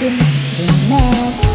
I've been